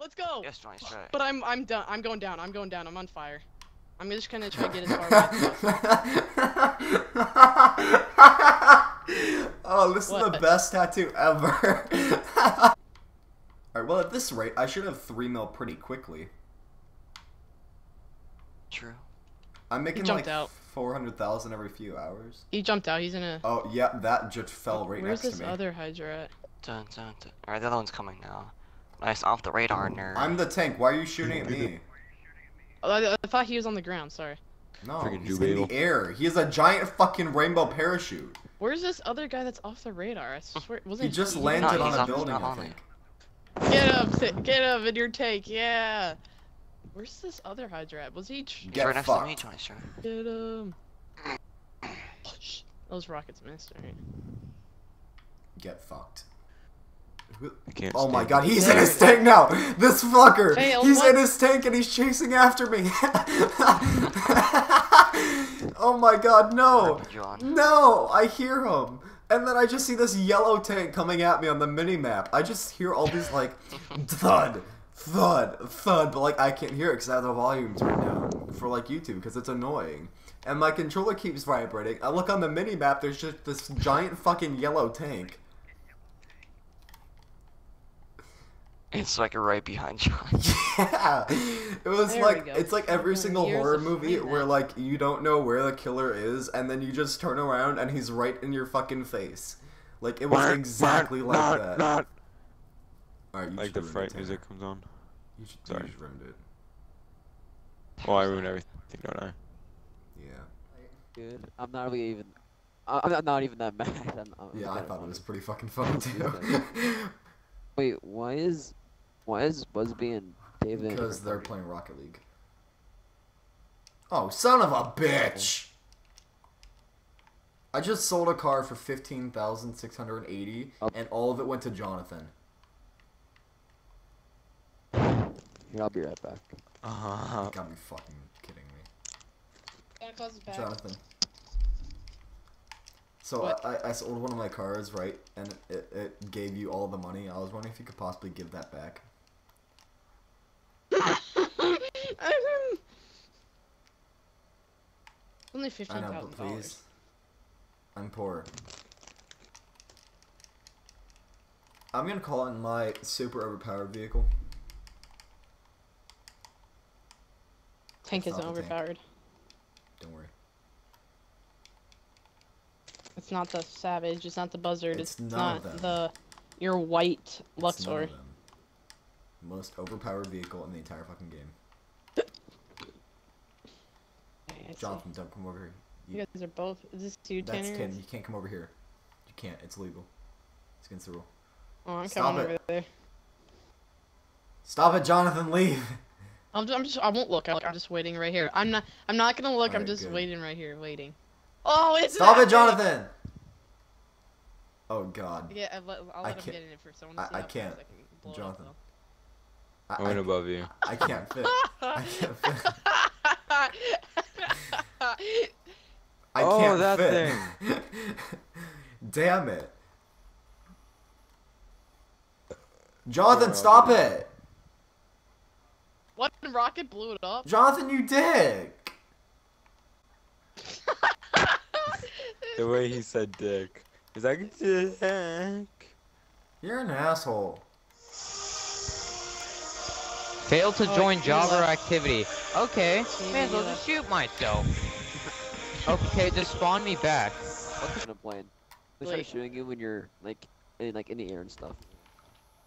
Let's go. Yes, Jonnystrat. But I'm done. I'm going down. I'm going down. I'm on fire. I'm just gonna try to get as far back as possible. Oh, this is the best tattoo ever. Alright, well at this rate, I should have 3 mil pretty quickly. True. I'm making like 400,000 every few hours. He jumped out. He's in a. Oh yeah, that just fell right next to me. Where's this other Hydra at? Dun, dun, dun. All right, the other one's coming now. Nice off the radar, nerd. I'm the tank. Why are you shooting at me? I thought he was on the ground. Sorry. No, he's in the air. He has a giant fucking rainbow parachute. Where's this other guy that's off the radar? I swear, wasn't he just landed on a building? I think. Get up in your tank, yeah. Where's this other Hydra at? Was he? He's right next to me, Jonnystrat. Get him. Those rockets missed, right? Get fucked. Oh my god, he's in his tank now! This fucker! Hey, he's in his tank and he's chasing after me! Oh my god, no! No! I hear him! And then I just see this yellow tank coming at me on the mini-map. I just hear all these like, thud! Thud, thud, but like I can't hear it because I have the volume turned down for like YouTube because it's annoying. And my controller keeps vibrating. I look on the mini map, there's just this giant fucking yellow tank. It's like right behind John. Yeah, it was like it's like every single horror movie where like you don't know where the killer is, and then you just turn around and he's right in your fucking face. Like it was exactly like that. Right, like the fright music comes on. You should, sorry. You just ruined it. Oh, I ruined everything, don't I? Yeah. Dude, I'm not really even. I'm not even that mad. Yeah, I thought it was pretty fucking funny too. Wait, why is Buzzbee and David? Because they're playing Rocket League. Oh, son of a bitch! I just sold a car for 15,680, and all of it went to Jonathan. Here, I'll be right back. You gotta be fucking kidding me. Jonathan. So I sold one of my cars, right? And it gave you all the money. I was wondering if you could possibly give that back. Only $15,000. I know, but please. I'm poor. I'm gonna call it my super overpowered vehicle. Tank isn't overpowered. Tank. Don't worry. It's not the Savage. It's not the Buzzard. It's not the your white Luxor. It's most overpowered vehicle in the entire fucking game. Okay, Jonathan, don't come over here. You guys are both. Is this you, Tanner? That's Tanner. You can't come over here. You can't. It's illegal. It's against the rule. Oh, I'm coming over there. Stop it, Jonathan. Leave. I won't look. I'm just waiting right here. I'm not gonna look. Right, I'm just waiting right here, waiting. Oh, it's. Stop it, Jonathan! Oh God. Yeah, I'll let him get in it for someone. I can't. Jonathan. I went above you. I can't fit. I can't fit. I can't fit. Oh, that thing. Damn it. Jonathan, stop it! What rocket blew it up? Jonathan, you dick! The way he said dick. He's like, dick. You're an asshole. Failed to join jobber activity. Okay, may as well just shoot myself. Okay, just spawn me back. What kind of plane? They start shooting you when you're like in the air and stuff.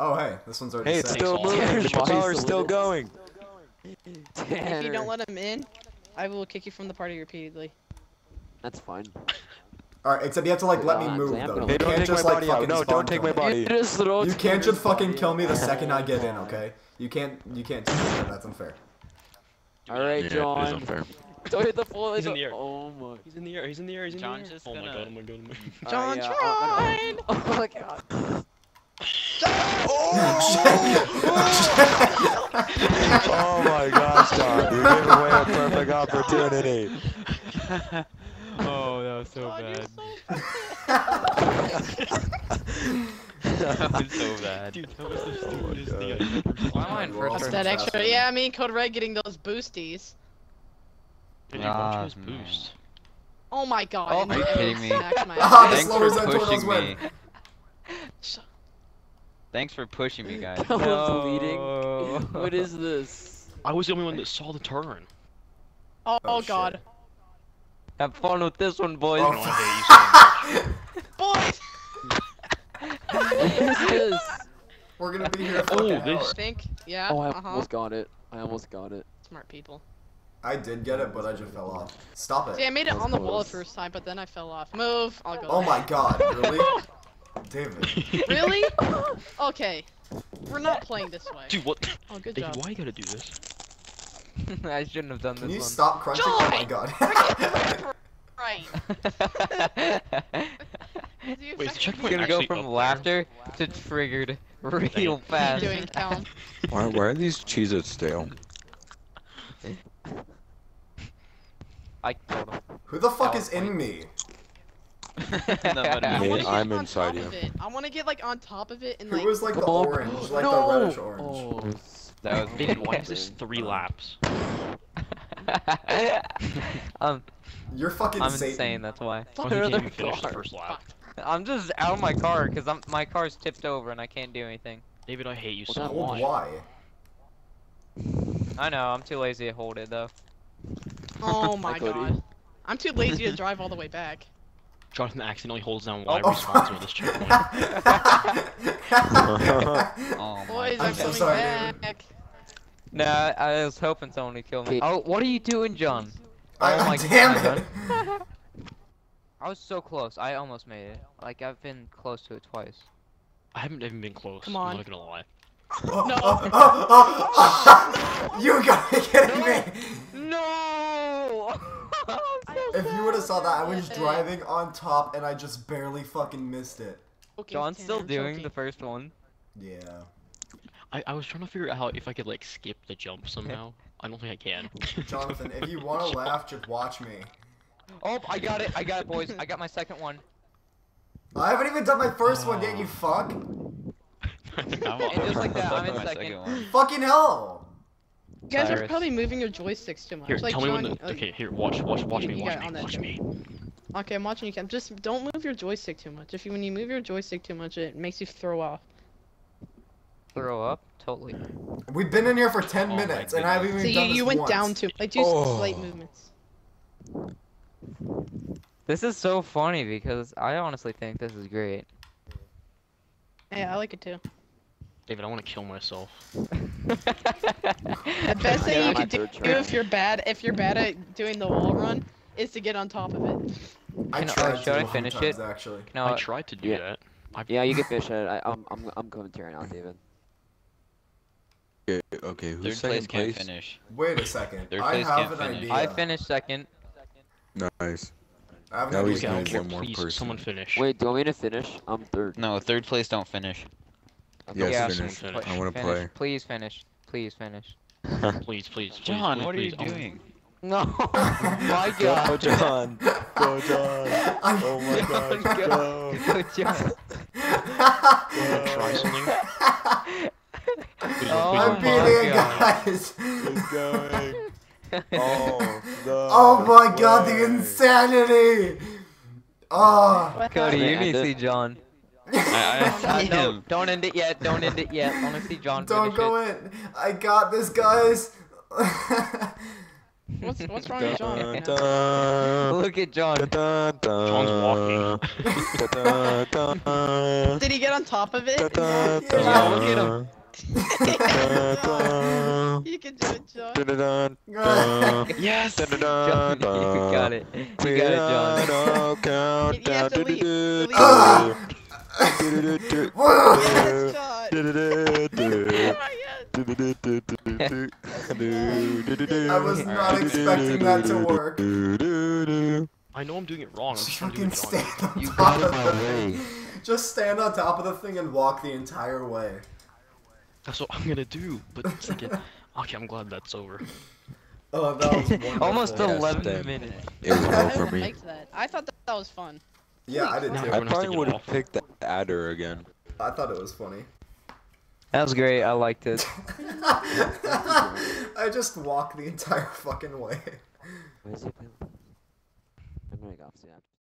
Oh hey, this one's already. Hey, it's still moving. The power's still going. Tanner. If you don't let him in, I will kick you from the party repeatedly. That's fine. Alright, except you have to like let me move though. You can't just like fucking spawn. No, don't take my body. You can't just fucking kill me the second I get in, okay? You can't do that. That's unfair. Alright, John. That's unfair. Don't hit the floor. He's in the air. Oh my. He's in the air. He's in the air. He's in the air. John's just gonna. Oh my god. John, try. Oh my god. Oh, oh my gosh, John, you gave away a perfect opportunity. Oh, that was so bad. That was so bad. Dude, that was the stupidest thing I've ever seen. Why am I in first? What's that extra? Yeah, I mean, Code Red getting those boosties. Did you watch those boosts? Oh my god. Oh, are you kidding me? Thanks for pushing me. Thanks for pushing me, guys. That was leading. What is this? I was the only one that saw the turn. Oh, oh god. Shit. Have fun with this one, boys. Oh. Boys! What is this? We're gonna be here for an hour. Yeah. Oh, I almost got it. I almost got it. Smart people. I did get it, but I just fell off. Stop it. See, I made it on the wall the first time, but then I fell off. Move. I'll go. Oh my god, really? David. Really? Okay. We're not playing this way. Dude, what? Oh, good job. Why you gotta do this? I shouldn't have done this. Can you stop crunching? Joy! Oh my god. Right. Wait, the checkpoint gonna go from laughter to triggered real fast. Why are these Cheez-Its stale? I killed him. Who the fuck is in me? I'm inside you. I want to get like on top of it and like. Who was like the orange, like the reddish orange? That was David. Why is this 3 laps? You're fucking Satan. I'm insane. That's why. I'm just out of my car because my car's tipped over and I can't do anything. David, I hate you so much. Why? I know. I'm too lazy to hold it though. Oh my god. I'm too lazy to drive all the way back. Jonathan accidentally holds down Y responsible this checkpoint. Oh, boys, I'm so sorry, back. Nah, I was hoping someone would kill me. Oh, what are you doing, John? Oh my god. Damn it. I was so close. I almost made it. Like, I've been close to it twice. I haven't even been close. Come on. I'm not gonna lie. No. You gotta be kidding me. No. If you would have saw that, I was driving on top and I just barely fucking missed it. John's still doing the first one. Yeah. I was trying to figure out how if I could like skip the jump somehow. I don't think I can. Jonathan, if you want to laugh, just watch me. Oh, I got it. I got it, boys. I got my second one. I haven't even done my first one yet, you fuck. And just like that, I'm in second. Fucking hell. You guys are probably moving your joysticks too much. Here, like, tell me when the... Okay, here, watch me. Okay, I'm watching you. Just don't move your joystick too much. If you, when you move your joystick too much, it makes you throw off. Throw up? Totally. We've been in here for 10 minutes, and I haven't even done this once. Down too. Like, do slight movements. This is so funny, because I honestly think this is great. Yeah, I like it too. David, I want to kill myself. The best thing you can do if you're bad at doing the wall run is to get on top of it. Should I finish it? Actually, no, I tried to do that. Yeah, you can finish it. I'm commentary now, David. Okay, who's second place? Can't finish. Wait a second. I have an idea. I finished second. Nice. Now he's going one more person. Someone finish. Wait, do you want me to finish? I'm third. No, third place don't finish. Okay. Yes, finish. I want to play. Please finish. Please finish. please. John, what are you doing? No. My god. Go, John. Go, John. Oh my god. Go. Go, John. Try something. I'm beating it, guys. It's going. Oh, no. Oh my god, the insanity. Oh. Cody, you need to see John. No, don't end it yet. Don't end it yet. I want to see John. Don't go in. I got this, guys. What's wrong with John? Look at John. John's walking. Did he get on top of it? Yeah. Oh, look at him. You can do it, John. Yes! John, you got it. You got it, John. You have to leave. I was not expecting that to work. I know I'm doing it wrong. Just fucking stand on top of the thing. Just stand on top of the thing and walk the entire way. That's what I'm gonna do. But okay, I'm glad that's over. Oh, that was wonderful. Almost 11 minutes. It was over for me. I thought that was fun. Yeah, I didn't. I probably would have picked the adder again. I thought it was funny. That was great. I liked it. I just walked the entire fucking way. Where's the pill? I'm gonna go off the app.